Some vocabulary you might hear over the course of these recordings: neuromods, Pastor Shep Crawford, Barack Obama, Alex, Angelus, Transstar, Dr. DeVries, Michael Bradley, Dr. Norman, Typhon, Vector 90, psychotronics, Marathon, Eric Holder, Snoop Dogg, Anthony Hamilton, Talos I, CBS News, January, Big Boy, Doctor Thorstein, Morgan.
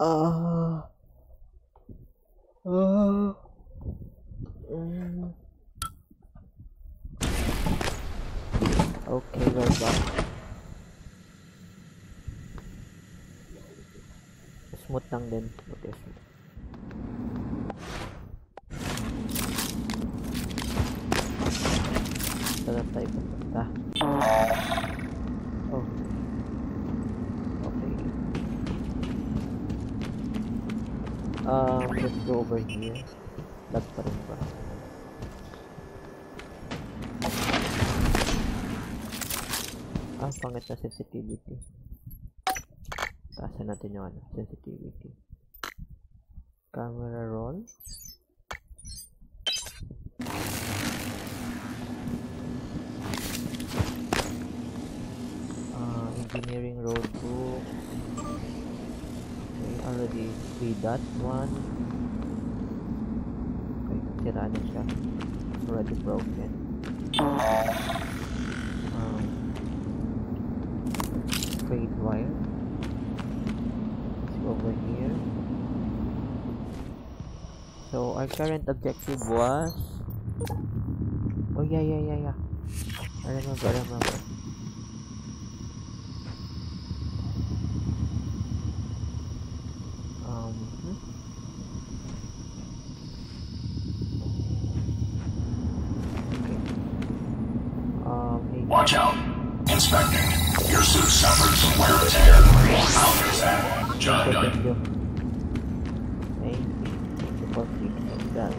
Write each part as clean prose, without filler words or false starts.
Okay, we're back. Smooth lang din. Okay, smooth. Saan tayo pupunta? Oh. Okay. Let's go over here. Lag pa rin ba? Ah, pangit na sensitivity. Taasan natin yung ano, sensitivity. Camera roll. Engineering roadbook. Okay, already read that one. Okay, tira na siya. Already broken. Trade wire. Let's go over here. So our current objective was. Oh yeah. I remember. Okay. Watch out, Inspector. Your suit suffered some wear and tear. I'll fix that. Job done. Thank you. Thank you for fixing that.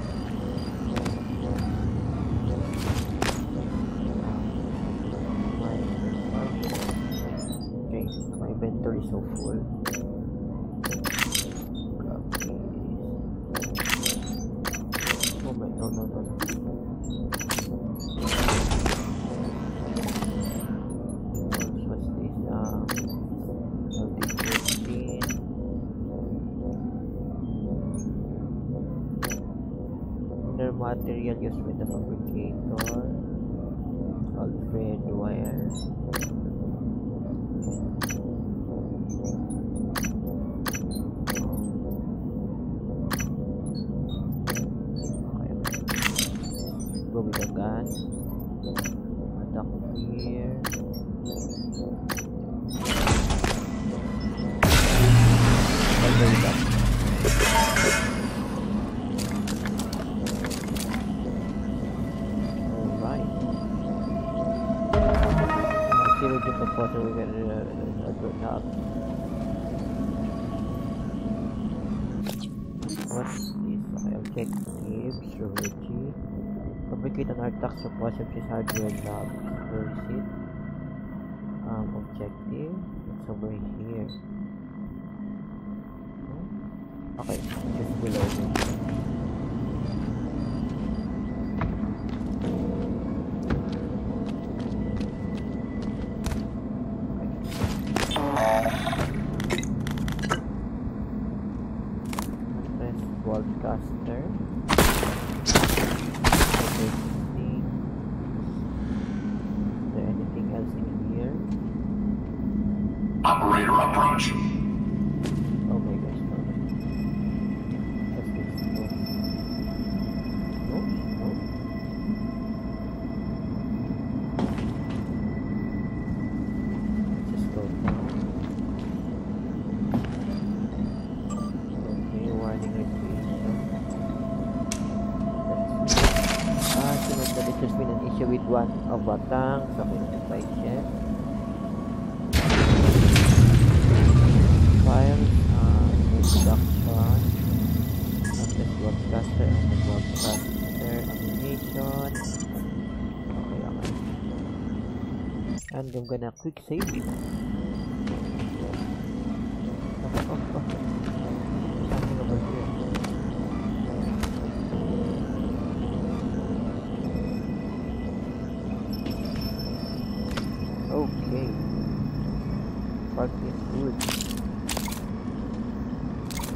Okay, my inventory is so full. Material used with the fabricator, all thread wires. Okay. Go with the gun. Attack here. Artifacts of possibilities hardware lab. Where is it? Objective. It's over here. Okay, just below it. Press broadcaster. Okay. Operator approach. Oh my gosh, let's get started. Let's just go down. Okay, warning repeat. Since that it's just been an issue with one of our tanks, so we need to fight here. And I'm gonna quick save. Something over here. Okay. Park is good.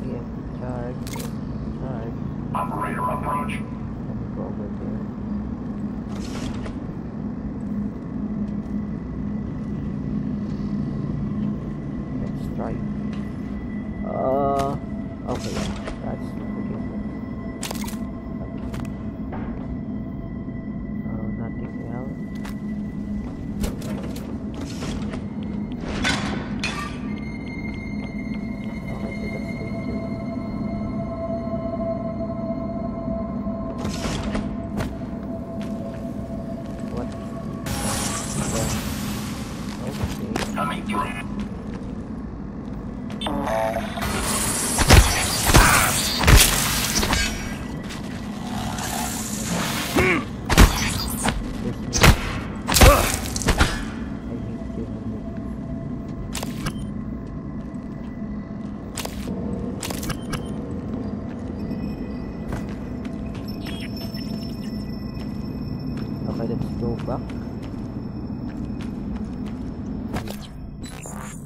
Yeah, charge. Operator approach. Let me go over there. Okay, that's the game. Oh, nothing else. Okay, so that's dangerous. What? Okay. Coming through.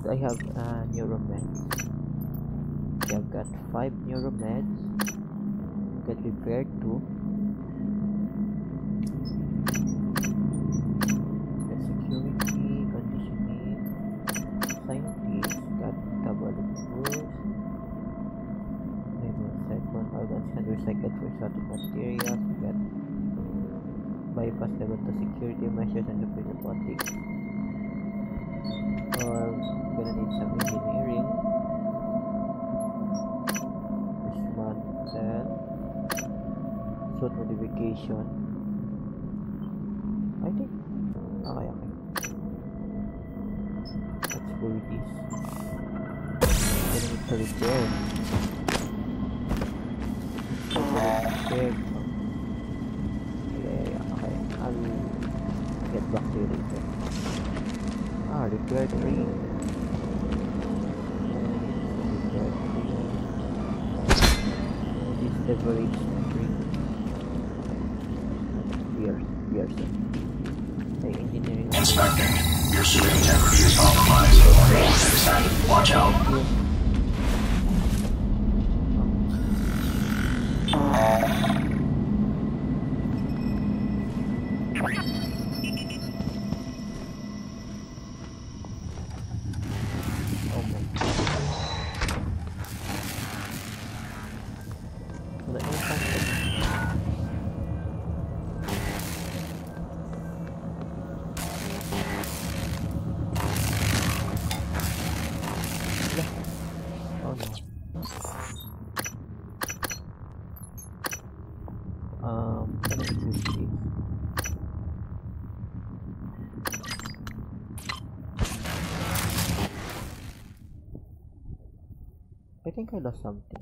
I have neuromods. I've got 5 neuromods. Get repaired 2. Security, conditioning, scientist, got double boost. Maybe recycle, all that can recycle for certain materials. Got bypass level to security measures and the robotics. Or gonna need some engineering. This one, suit modification. I think. Okay, okay. Let's go with this. Gonna need to repair. Yeah, okay. I'll get back to you later. Ah, repair 3. Leverage years. Hey, engineering. Inspector, your suit integrity is compromised. Watch out. I think I lost something.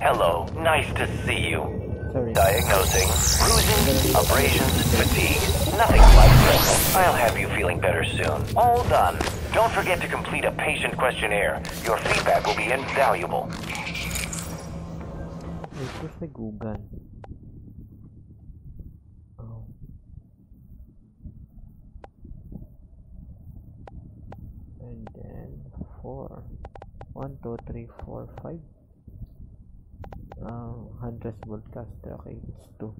Hello, nice to see you. Sorry. Diagnosing, bruising, abrasions, fatigue, nothing life-threatening. I'll have you feeling better soon. All done. Don't forget to complete a patient questionnaire. Your feedback will be invaluable. And then 4. 1, 2, 3, 4, 5. Oh, 100 broadcaster. Okay, it's 2.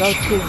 Go kids.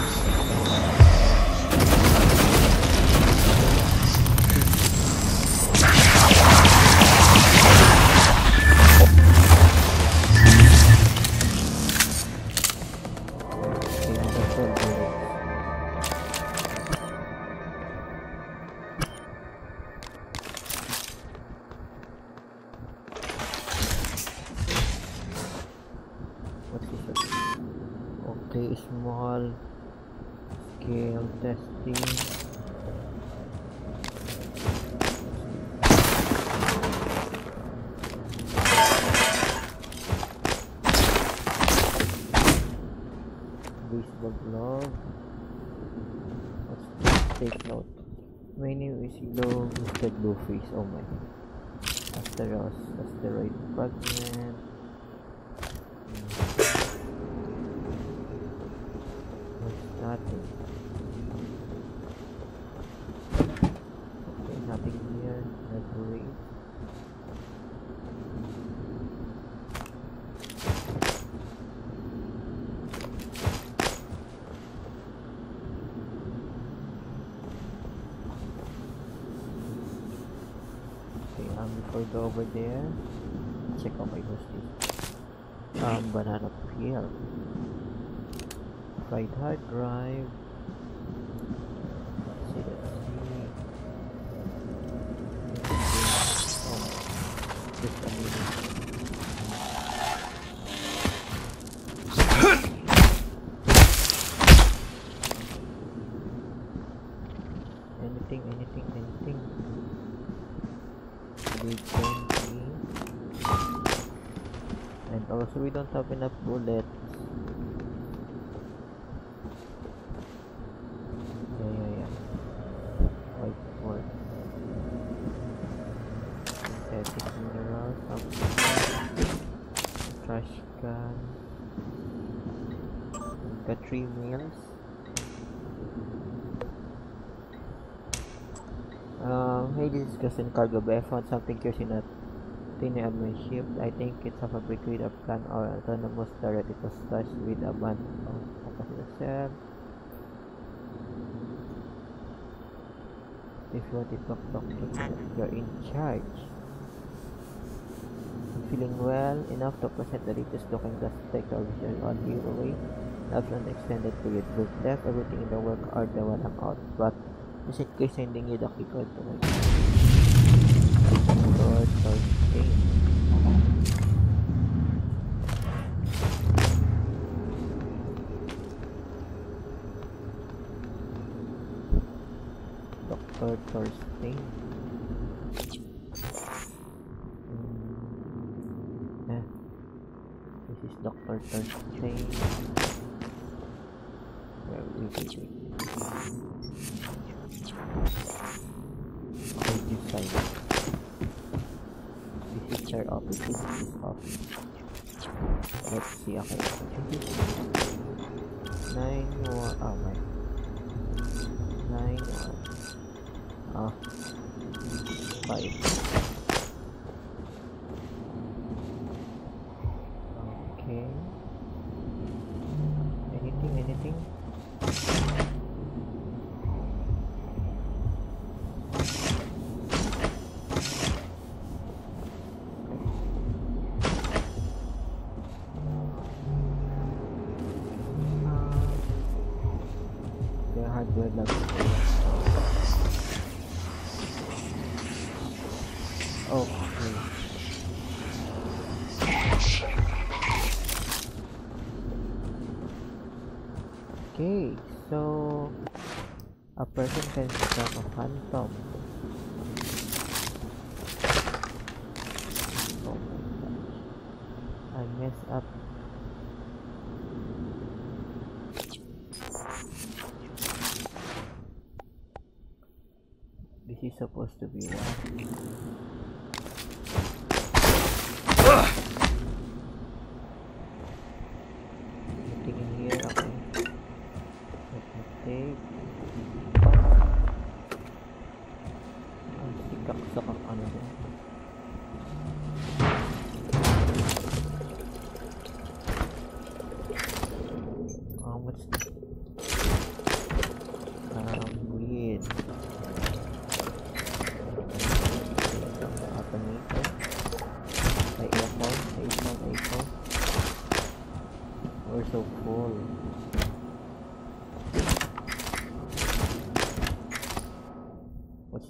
Oh my god. Asteroid fragment. There's nothing. Okay, nothing here. Let's worry. Or go over there. Check out my ghosties. Banana peel. Right hard drive. Let's see. Oh, just amazing. So we don't have enough bullets. Yeah. Whiteboard. Synthetic minerals. Trash can. Got 3 meals. Hey, this is Justin Cargo Bay. I found something curious in it. Of my ship. I think it's a fabric with a plan or autonomous turret. It was touched with a band of yourself. If you want to talk to me, you're in charge. Feeling well enough to present the latest looking glass technology on the way. After an extended period, we've left everything in the work order while I'm out, but just in case sending you the key card to my. Doctor Thorstein. This is Doctor Thorstein. Where will we be? This is their office. Let's see. Okay. 9 1. Oh my. 9 1. Oh. 5. Okay. Anything? The hardware looks. Oh, okay, so a person can become a phantom. Oh my gosh. I messed up. This is supposed to be one.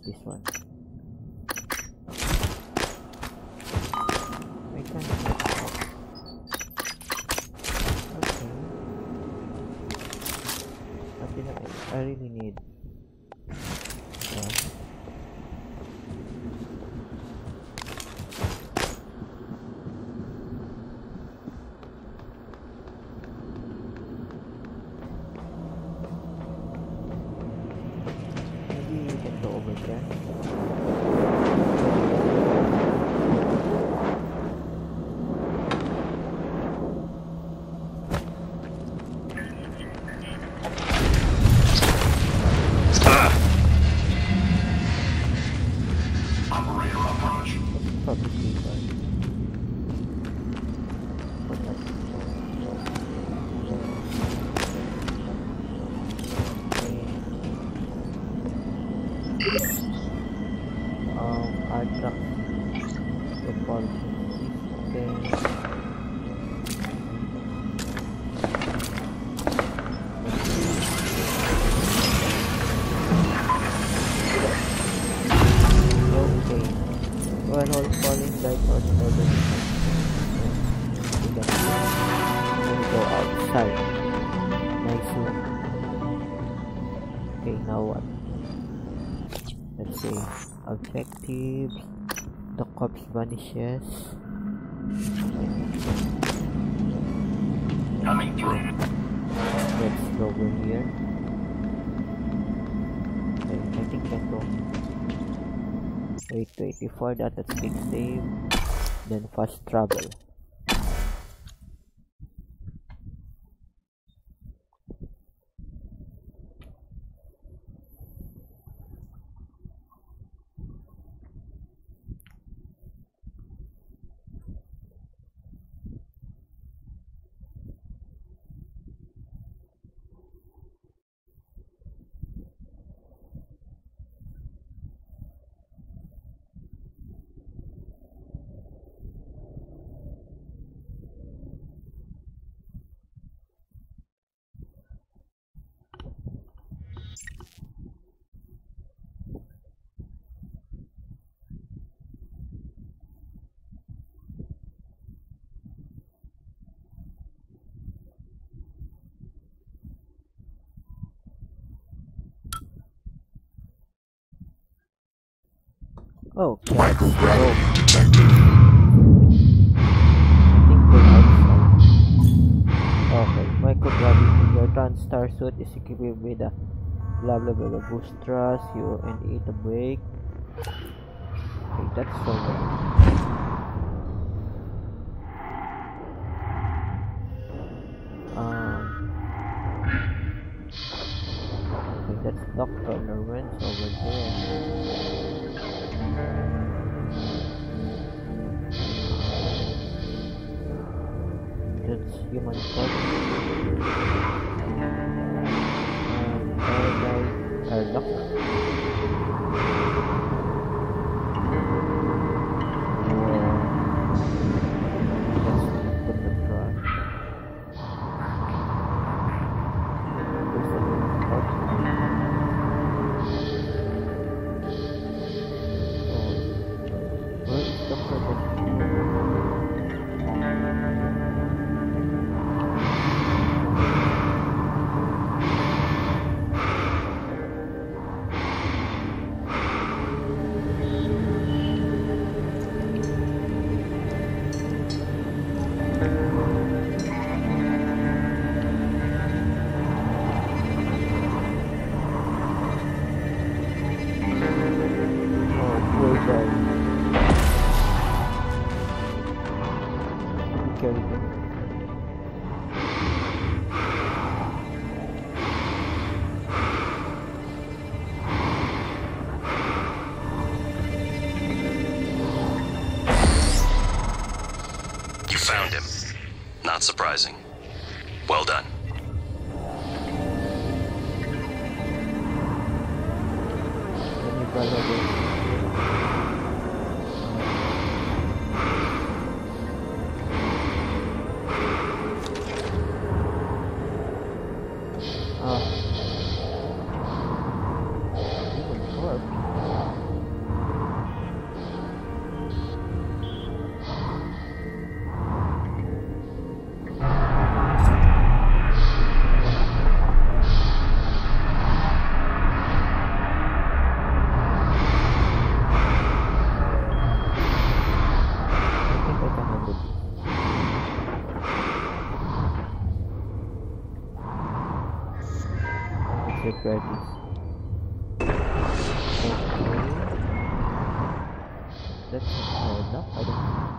this one. Wait lang. Okay. Something that I really need. Objectives, the corpse vanishes. Coming through. Let's go over here. Okay, I think I go. Wait, wait, before that, let's click save. Then fast travel. Oh, okay. Michael Bradley detected. Okay, Michael Bradley, your Transstar suit is equipped with a blah blah blah boost thrust, you and eat a break. Okay, that's so good. Okay, that's Dr. Norman over there. That's human code. Paradise surprising. Well done. guidance. Okay. That's not enough, I don't know.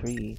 Tree.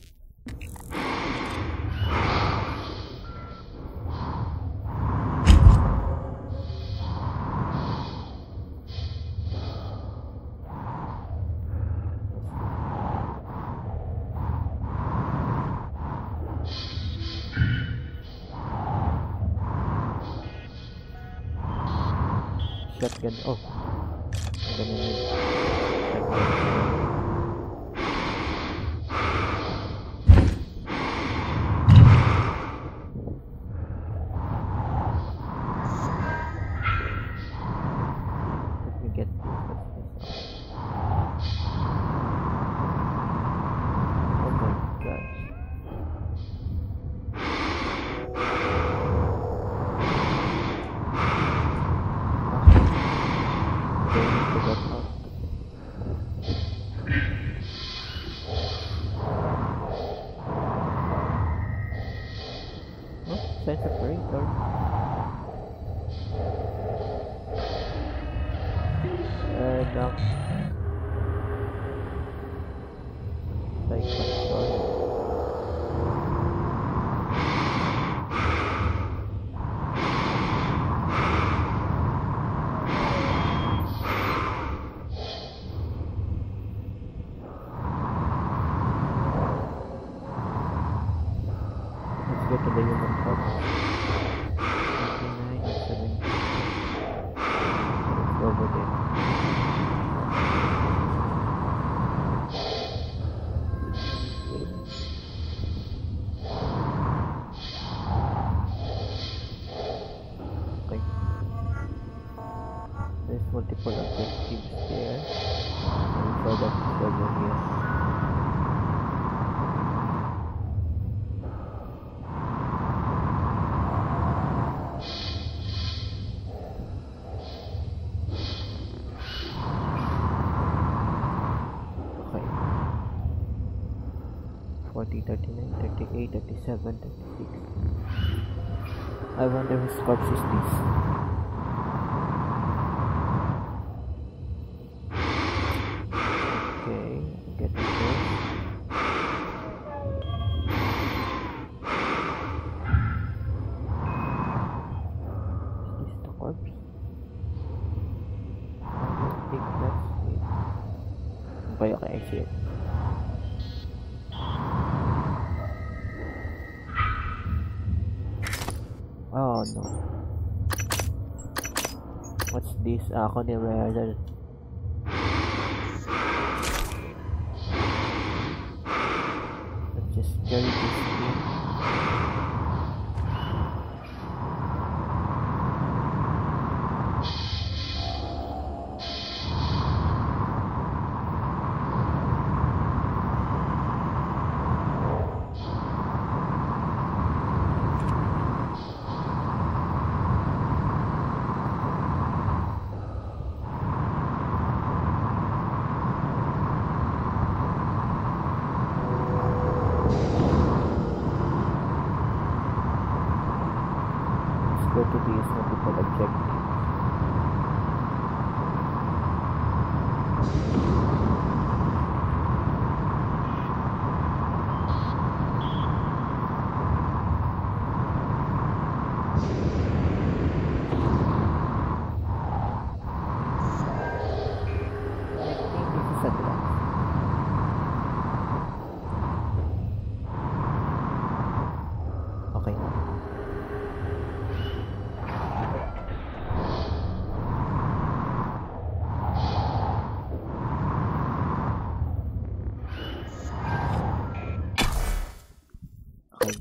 Shotgun. Oh, I wonder whose corpse is this? Okay, get this one. Is this the corpse? I don't think that's it. Okay, okay, I see it. Oh no. What's this? Ako ni Rider. Let's just carry this in.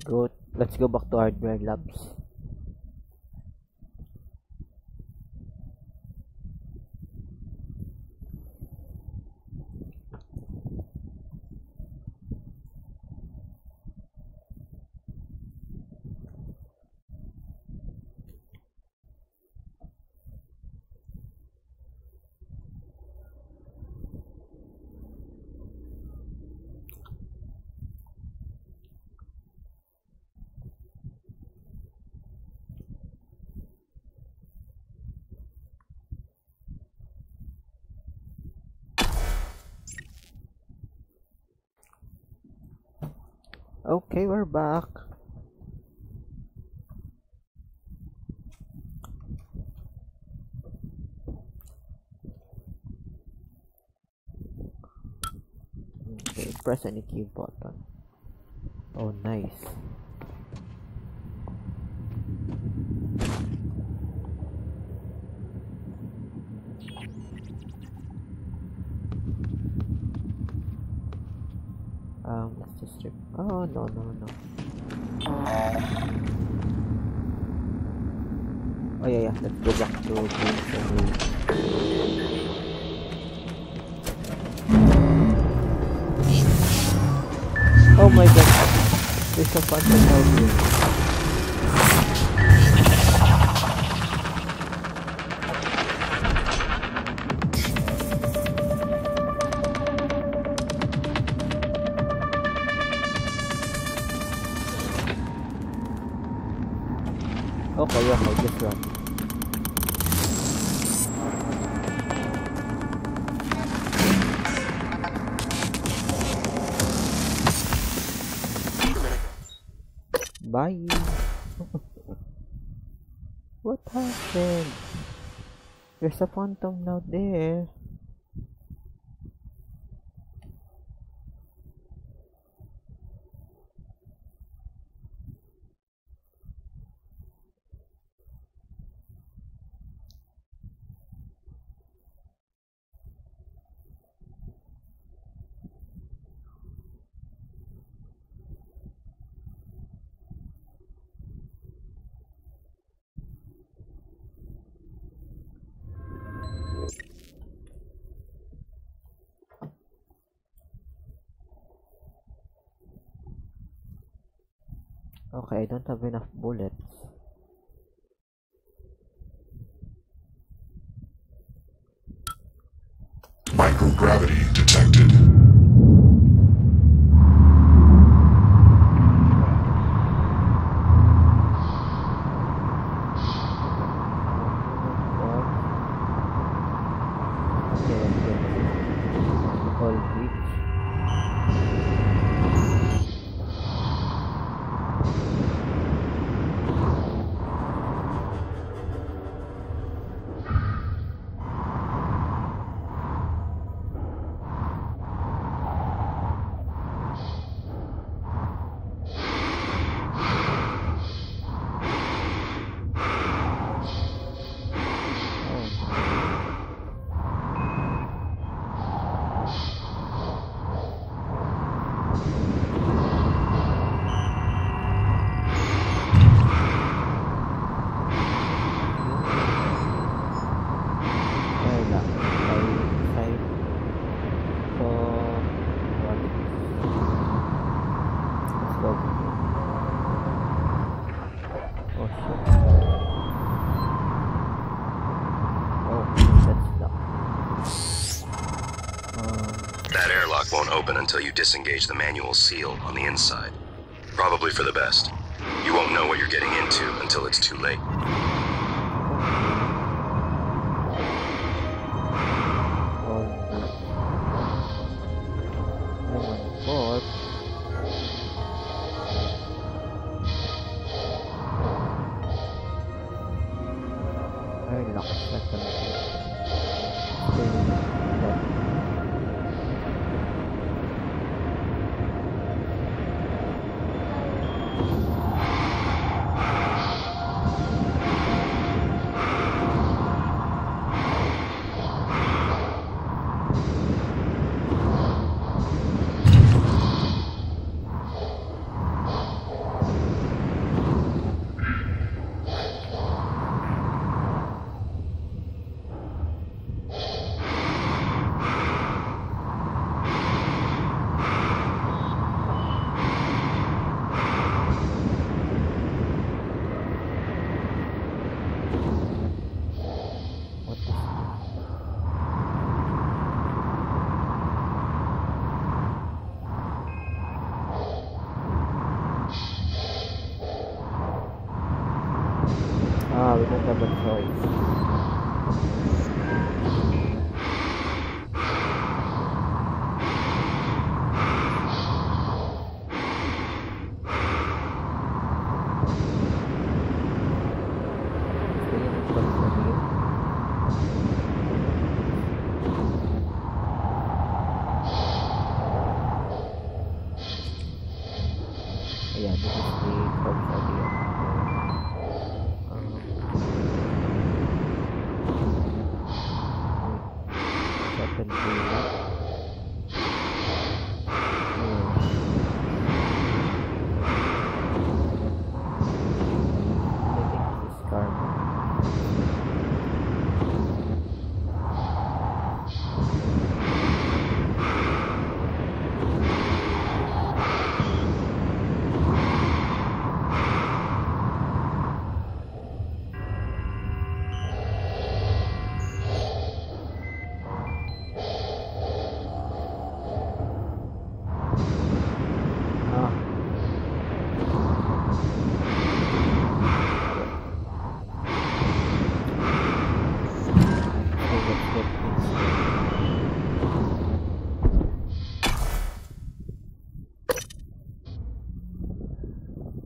Good. Let's go back to hardware labs. Okay, we're back. Okay, press any key button. Oh, nice. Let's just strip. Oh, no. Oh, yeah, let's go back to the Oh my god, there's a bunch of Okay, just run. Bye. What happened? There's a phantom now there. Okay, I don't have enough bullets. Microgravity detected. Until you disengage the manual seal on the inside. Probably for the best. You won't know what you're getting into until it's too late. Ah, we don't have a choice.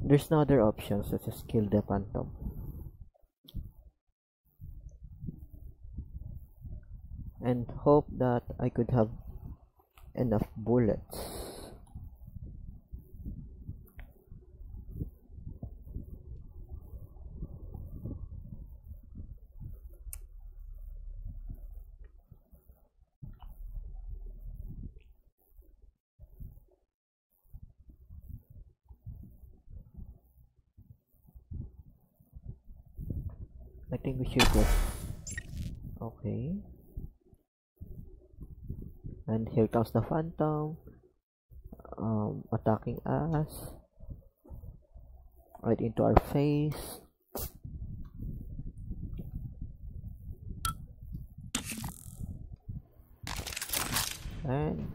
There's no other option, so just kill the phantom. And hope that I could have enough bullets. I think we should go. Okay. And here comes the phantom. Attacking us. Right into our face. And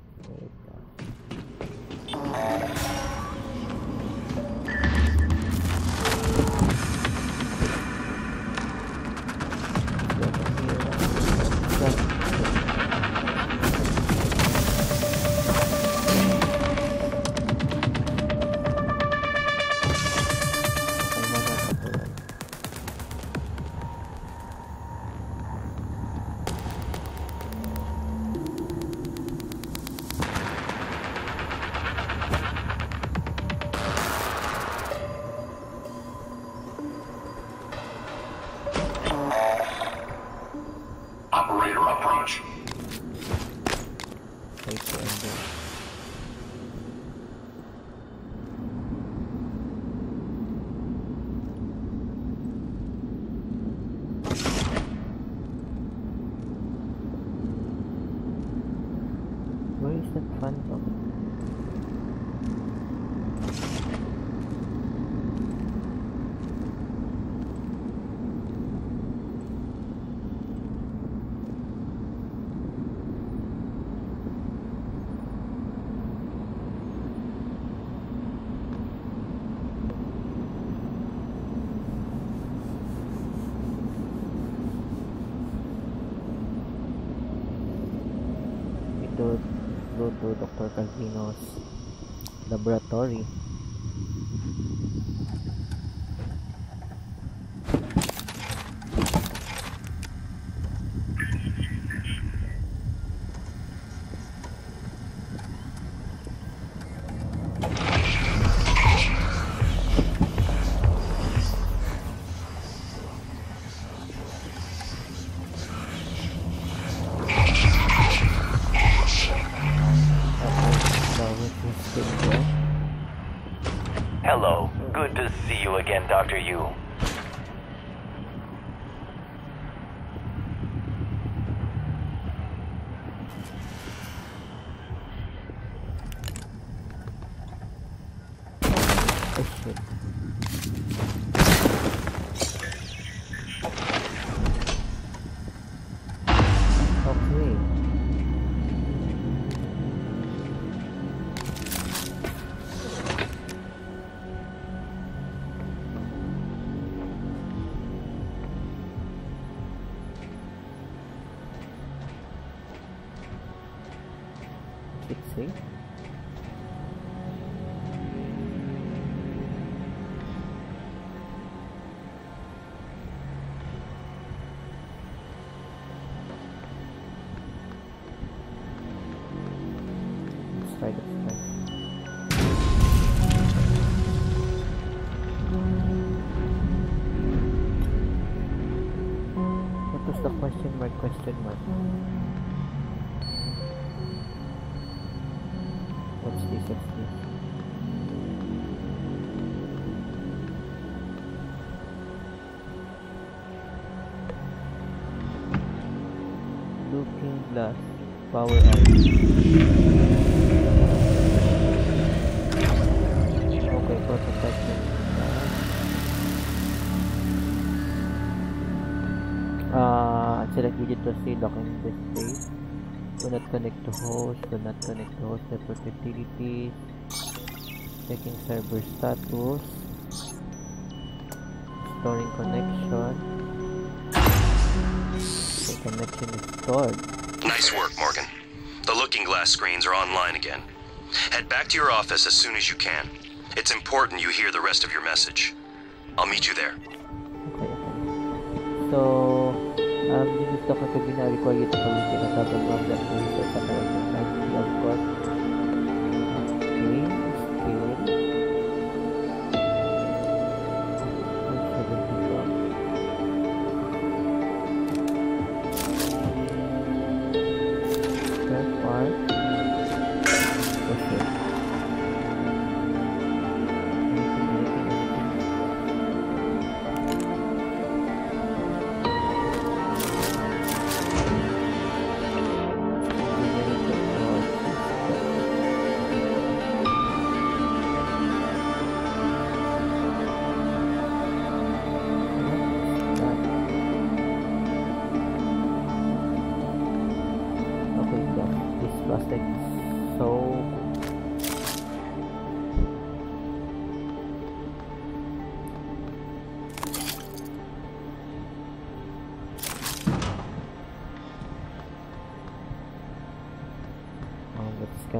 go to Dr. Calvino's laboratory. Dr. Yu. What's the question mark? Question mark. What's this? What's this? Looking glass. Power up. Select widget to see docking space. Do not connect to host. Do not connect to host. Separate utilities. Checking server status. Storing connection. The connection is stored. Nice work, Morgan. The looking glass screens are online again. Head back to your office as soon as you can. It's important you hear the rest of your message. I'll meet you there. Okay. So. Dito kapag bina-require ito kami pinatabang lang na ito sa kanyang ng court. Okay, still. That part. Okay.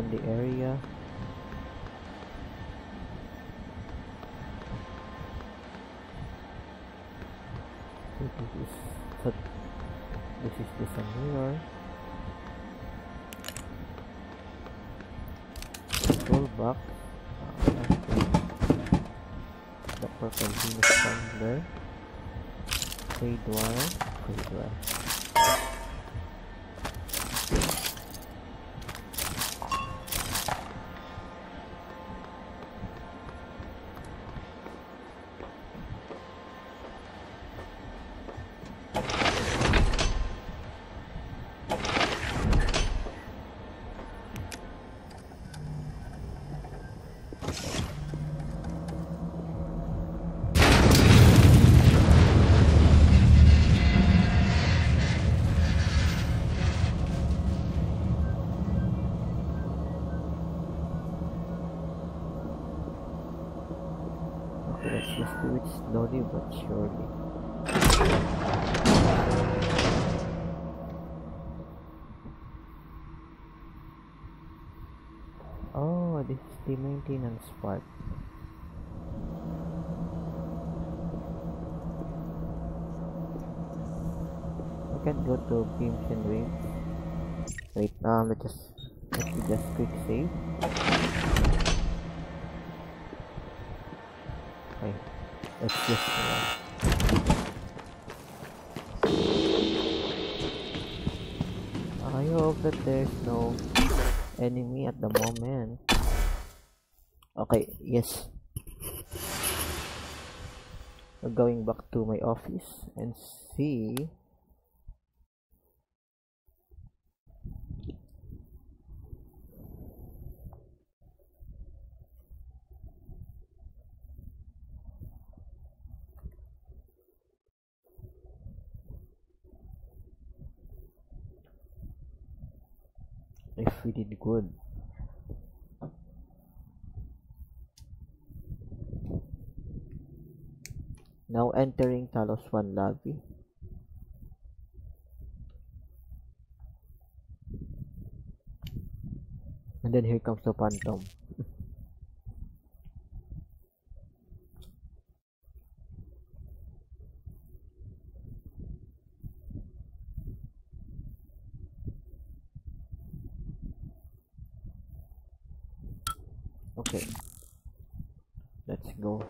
The area. This is the mirror. Roll back. The purple thing is down there. Trade wire. Slowly but surely. Oh, this is the maintenance part. I can go to beams and waves. Wait, let's just quick save. Okay. Let's just I hope that there's no enemy at the moment. Okay, yes. We're going back to my office and see. If we did good. Now entering Talos I lobby. And then here comes the phantom. Okay, let's go.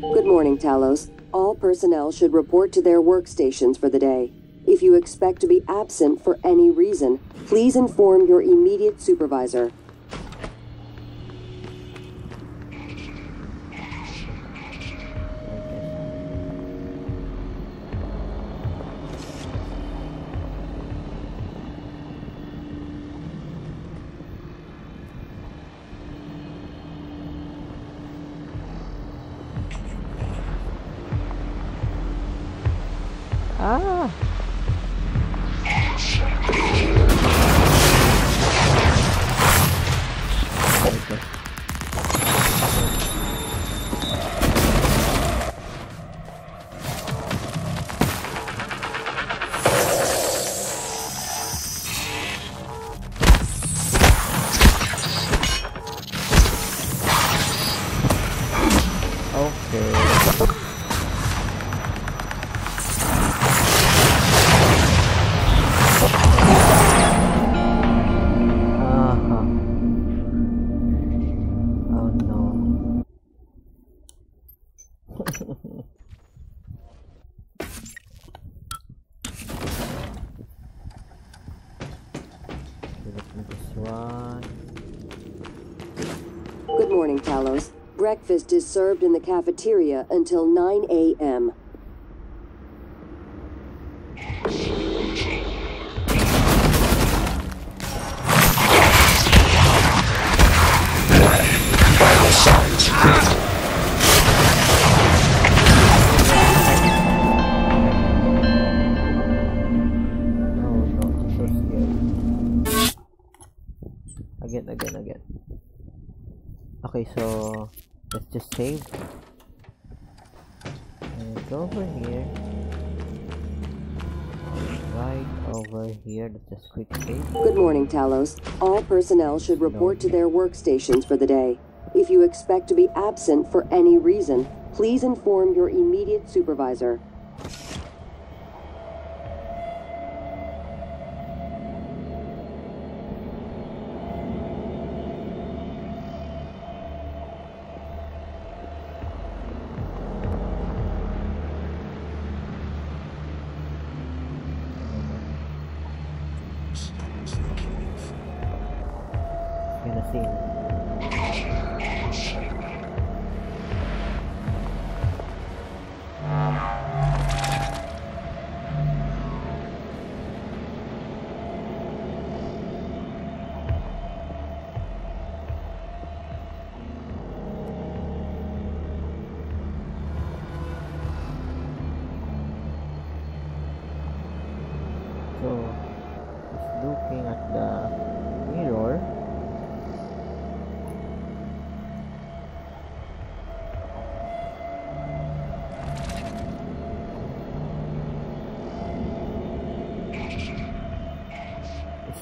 Good morning, Talos. All personnel should report to their workstations for the day. If you expect to be absent for any reason, please inform your immediate supervisor. Breakfast is served in the cafeteria until 9 a.m. Again. Okay, so let's just save and go over here, right over here. Let's just quick save. Good morning, Talos. All personnel should report to their workstations for the day. If you expect to be absent for any reason, please inform your immediate supervisor.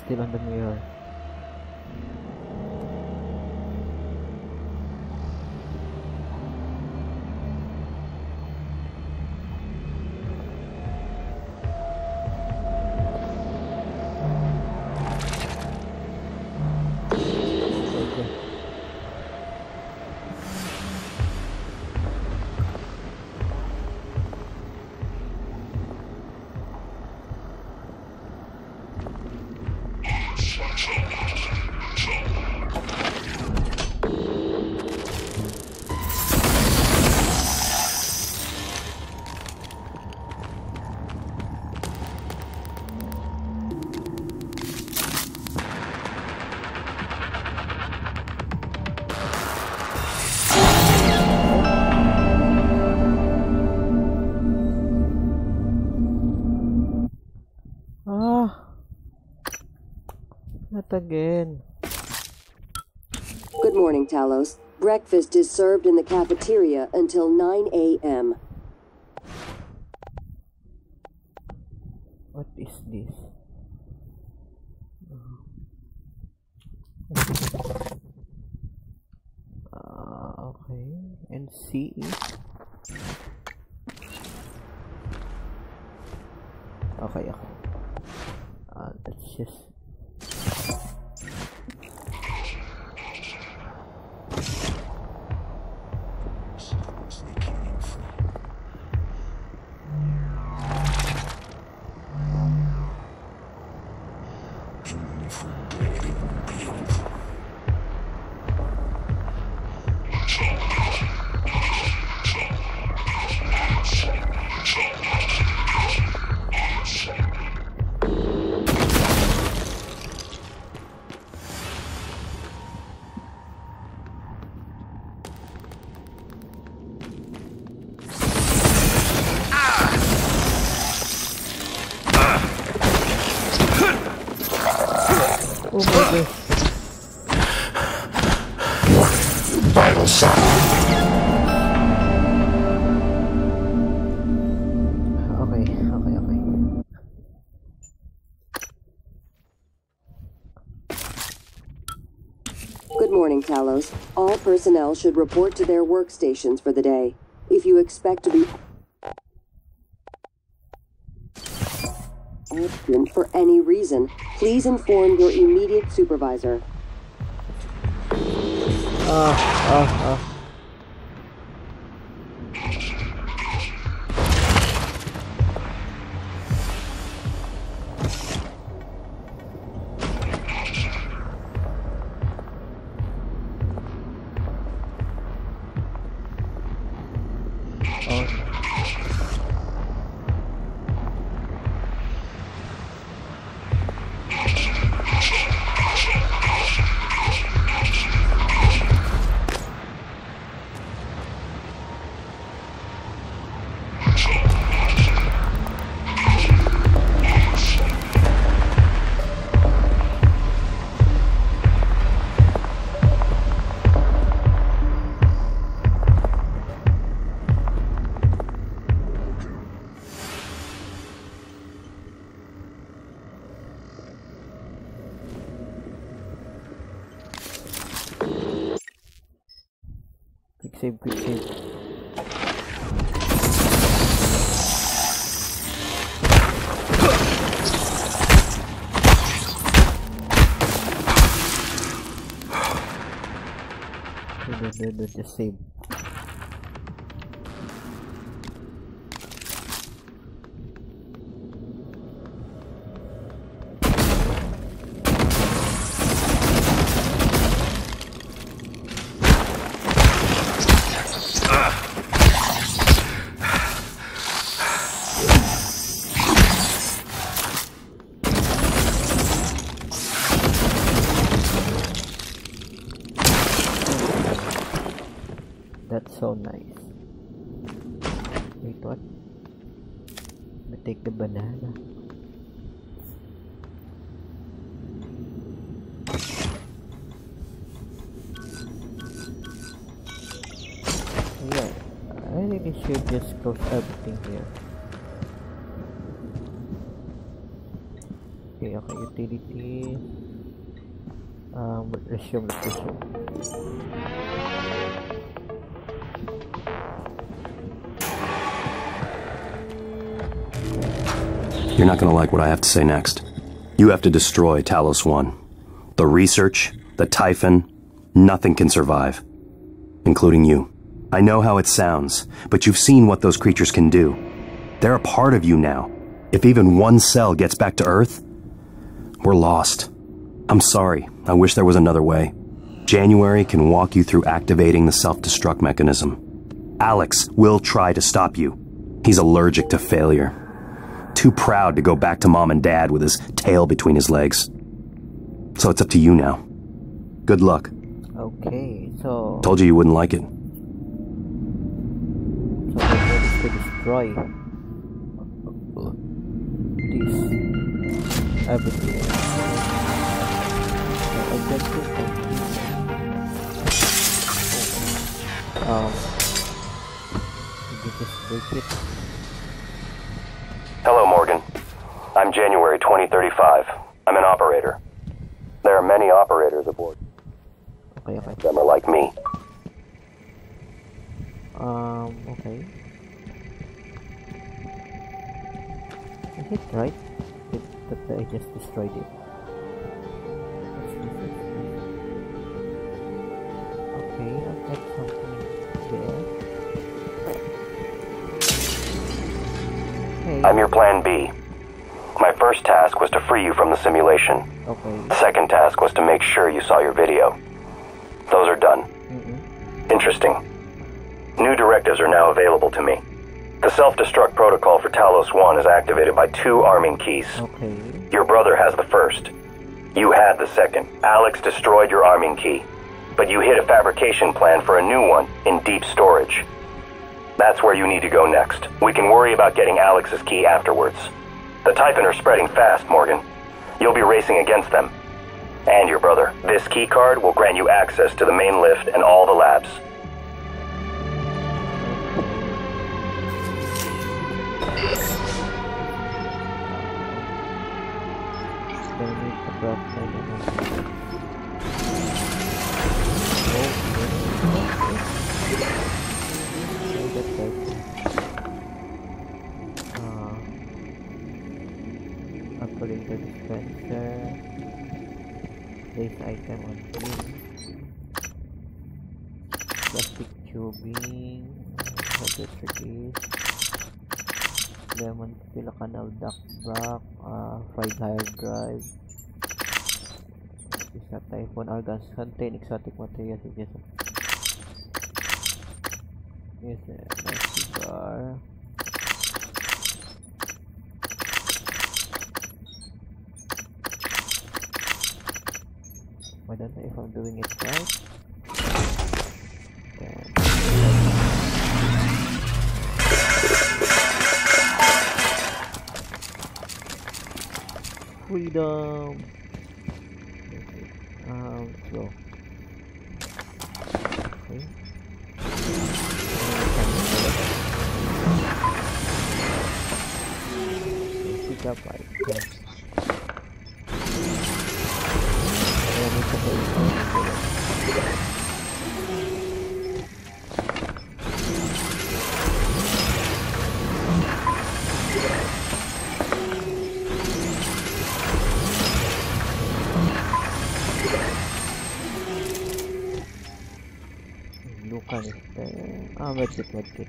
Still on the mirror. Again. Good morning, Talos. Breakfast is served in the cafeteria until 9 a.m. What is this? Okay, and see. Okay. Let's just. Thank you. Talos, all personnel should report to their workstations for the day. If you expect to be absent for any reason, please inform your immediate supervisor. Just save. So nice. Wait, what? I'm gonna take the banana. Yeah, I think we should just close everything here. Okay, okay, utilities. Resume. You're not gonna like what I have to say next. You have to destroy Talos I. The research, the Typhon, nothing can survive. Including you. I know how it sounds, but you've seen what those creatures can do. They're a part of you now. If even one cell gets back to Earth, we're lost. I'm sorry, I wish there was another way. January can walk you through activating the self-destruct mechanism. Alex will try to stop you. He's allergic to failure. Too proud to go back to Mom and Dad with his tail between his legs. So it's up to you now. Good luck. Okay, so... Told you wouldn't like it. So I need to destroy... this... everything. Just break it. Hello, Morgan. I'm January 2035. I'm an operator. There are many operators aboard. Some are like me. Okay. Is it right that I just destroyed it? Okay, I've got something there. I'm your plan B. My first first task was to free you from the simulation. Okay. The second task was to make sure you saw your video. Those are done. Interesting. New directives are now available to me. The self-destruct protocol for Talos I is activated by 2 arming keys. Okay. Your brother has the first. You had the second. Alex destroyed your arming key, but you hid a fabrication plan for a new one in deep storage. That's where you need to go next. We can worry about getting Alex's key afterwards. The Typhon are spreading fast, Morgan. You'll be racing against them. And your brother. This key card will grant you access to the main lift and all the labs. Typhon organs contain exotic materials. Yes, nice cigar. I don't know if I'm doing it right. Freedom. Go. Okay. Pick up my chest. Medkit. I've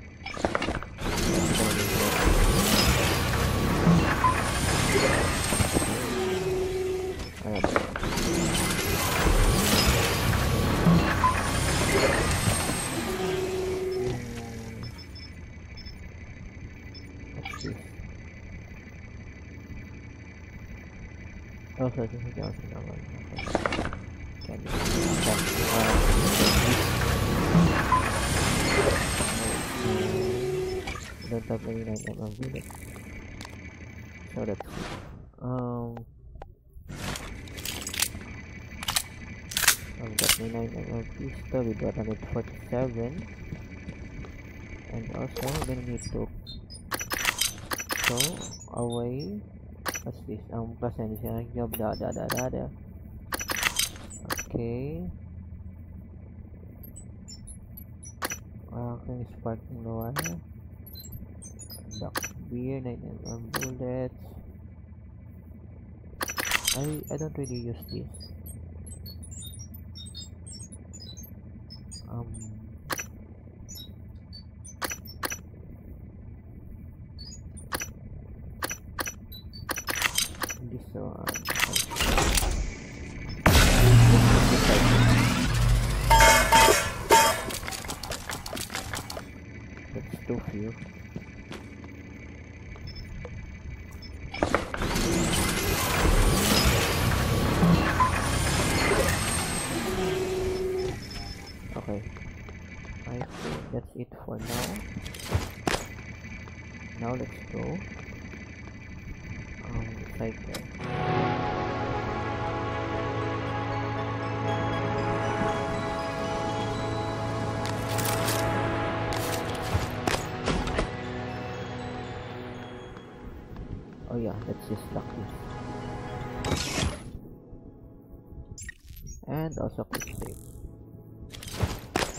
got 9 pistol, we got 147, and also I'm gonna need to throw away. What's this? Plus and job da. Okay. Okay, sparking lower. Duck beer, 9mm bullets. I don't really use this. That's too few. That's it for now. Now let's go. Cycle. Oh yeah, let's just lock this. And also quick save.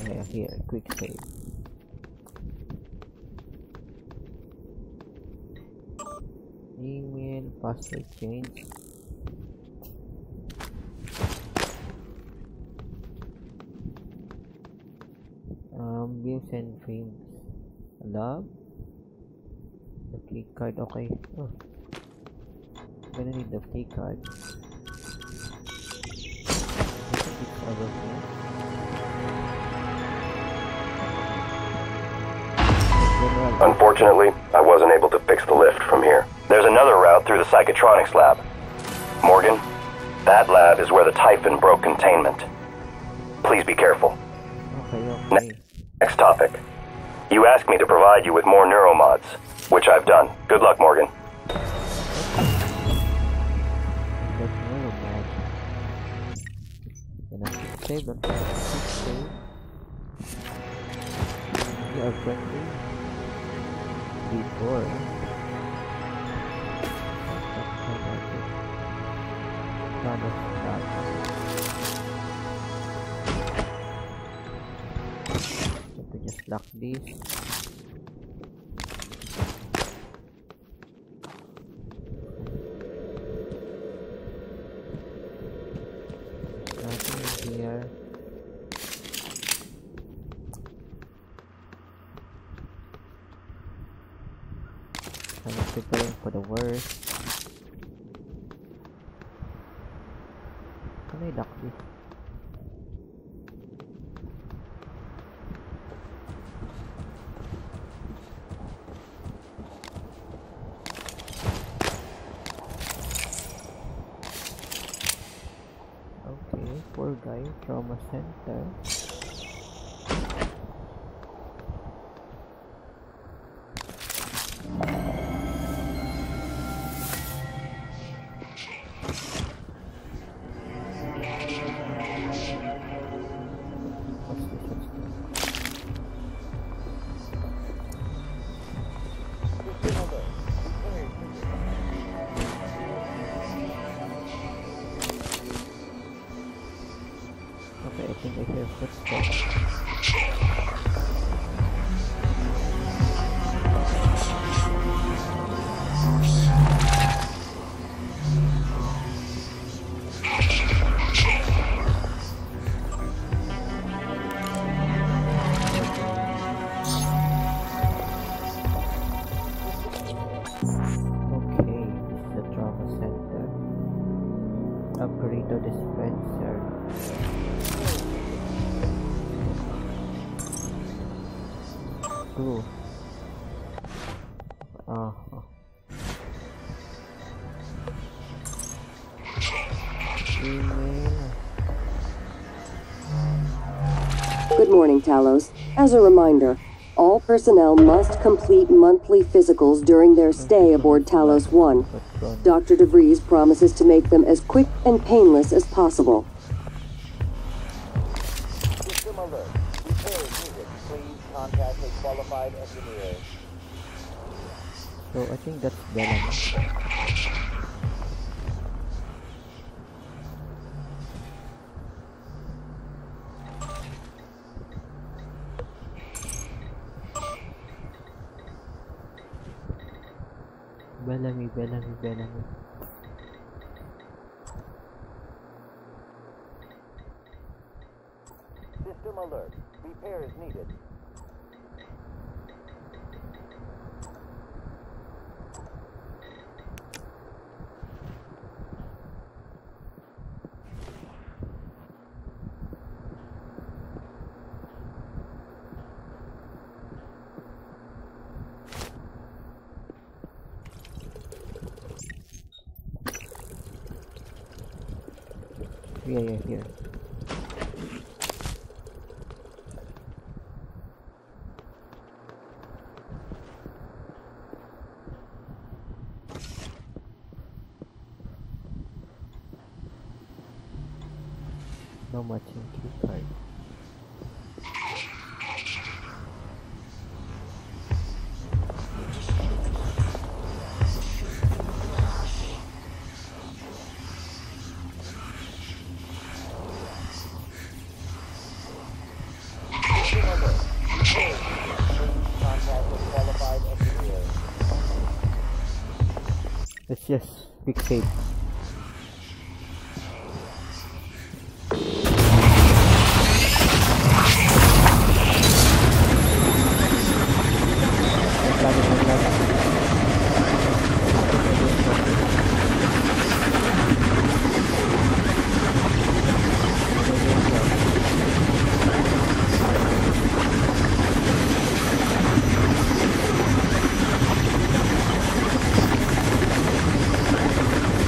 Yeah, here, quick save. Email, password change. Games and frames. Love. The key card, okay. Oh. gonna need the key card. Unfortunately, I wasn't able to fix the lift from here. There's another route through the psychotronics lab. Morgan, that lab is where the Typhon broke containment. Please be careful. Okay. Next topic. You asked me to provide you with more neuromods, which I've done. Good luck, Morgan. Save them. You are friendly. Before. Let me just lock these. Trauma center. Good morning, Talos. As a reminder, all personnel must complete monthly physicals during their stay aboard Talos I. Dr. DeVries promises to make them as quick and painless as possible. System alert. Repairs needed. Please contact a qualified engineer. So I think that's Bellamy. Bellamy. System alert. Repair is needed. Here. No much in key card. Yes, big tape.